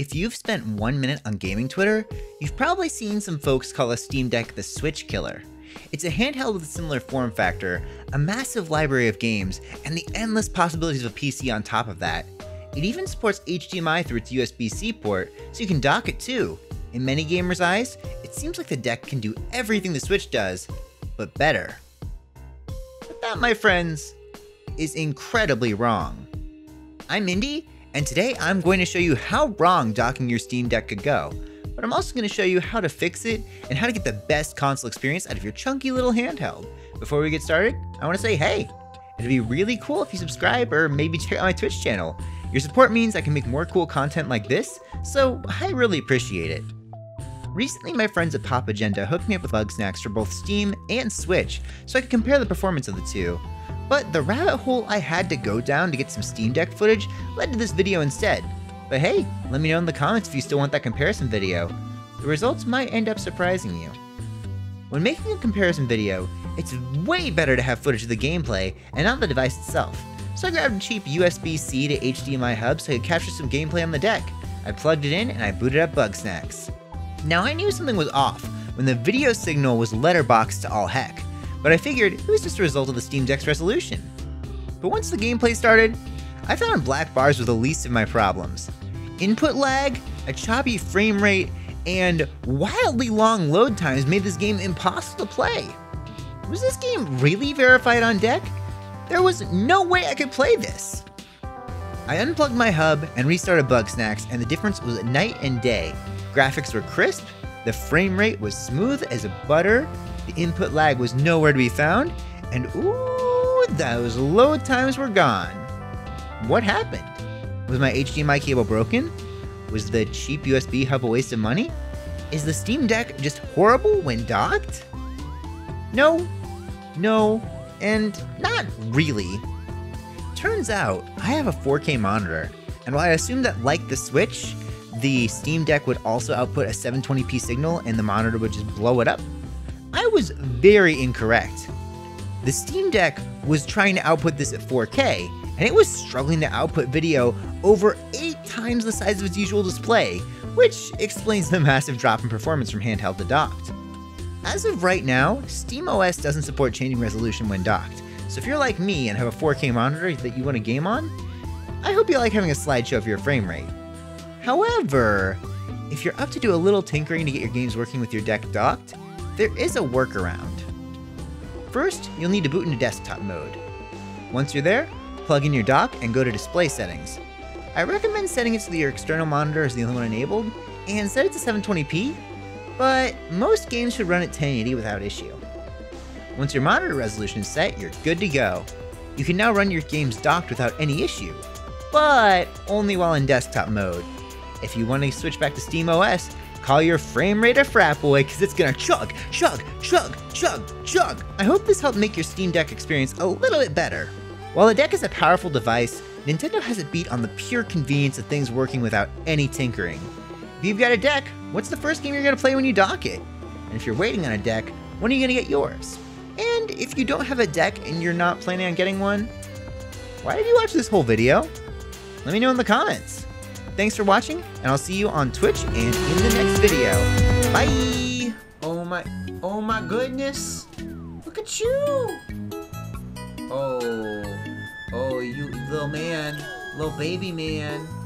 If you've spent 1 minute on gaming Twitter, you've probably seen some folks call a Steam Deck the Switch killer. It's a handheld with a similar form factor, a massive library of games, and the endless possibilities of a PC on top of that. It even supports HDMI through its USB C port, so you can dock it too. In many gamers' eyes, it seems like the Deck can do everything the Switch does, but better. But that, my friends, is incredibly wrong. I'm Indy, and today I'm going to show you how wrong docking your Steam Deck could go. But I'm also going to show you how to fix it and how to get the best console experience out of your chunky little handheld. Before we get started, I want to say hey, it'd be really cool if you subscribe or maybe check out my Twitch channel. Your support means I can make more cool content like this, so I really appreciate it. Recently, my friends at Pop Agenda hooked me up with Bugsnax for both Steam and Switch, so I could compare the performance of the two. But the rabbit hole I had to go down to get some Steam Deck footage led to this video instead. But hey, let me know in the comments if you still want that comparison video. The results might end up surprising you. When making a comparison video, it's way better to have footage of the gameplay and not the device itself. So I grabbed a cheap USB C to HDMI hub so I could capture some gameplay on the Deck. I plugged it in and I booted up Bugsnax. Now I knew something was off when the video signal was letterboxed to all heck, but I figured it was just a result of the Steam Deck's resolution. But once the gameplay started, I found black bars were the least of my problems. Input lag, a choppy frame rate, and wildly long load times made this game impossible to play. Was this game really verified on Deck? There was no way I could play this. I unplugged my hub and restarted Bugsnax, and the difference was night and day. Graphics were crisp, the frame rate was smooth as a butter, the input lag was nowhere to be found, and ooh, those load times were gone. What happened? Was my HDMI cable broken? Was the cheap USB hub a waste of money? Is the Steam Deck just horrible when docked? No, and not really. Turns out I have a 4K monitor, and while I assumed that like the Switch, the Steam Deck would also output a 720p signal and the monitor would just blow it up, I was very incorrect. The Steam Deck was trying to output this at 4K, and it was struggling to output video over 8 times the size of its usual display, which explains the massive drop in performance from handheld to docked. As of right now, SteamOS doesn't support changing resolution when docked, so if you're like me and have a 4K monitor that you want to game on, I hope you like having a slideshow of your frame rate. However, if you're up to do a little tinkering to get your games working with your Deck docked, there is a workaround. First, you'll need to boot into desktop mode. Once you're there, plug in your dock and go to display settings. I recommend setting it so that your external monitor is the only one enabled, and set it to 720p, but most games should run at 1080 without issue. Once your monitor resolution is set, you're good to go. You can now run your games docked without any issue, but only while in desktop mode. If you want to switch back to SteamOS, call your frame rate a frat boy, because it's gonna chug, chug, chug, chug, chug. I hope this helped make your Steam Deck experience a little bit better. While the Deck is a powerful device, Nintendo has it beat on the pure convenience of things working without any tinkering. If you've got a Deck, what's the first game you're going to play when you dock it? And if you're waiting on a Deck, when are you going to get yours? And if you don't have a Deck and you're not planning on getting one, why did you watch this whole video? Let me know in the comments. Thanks for watching, and I'll see you on Twitch and in the next video. Bye! Oh my goodness! Look at you! Oh, you little man, little baby man.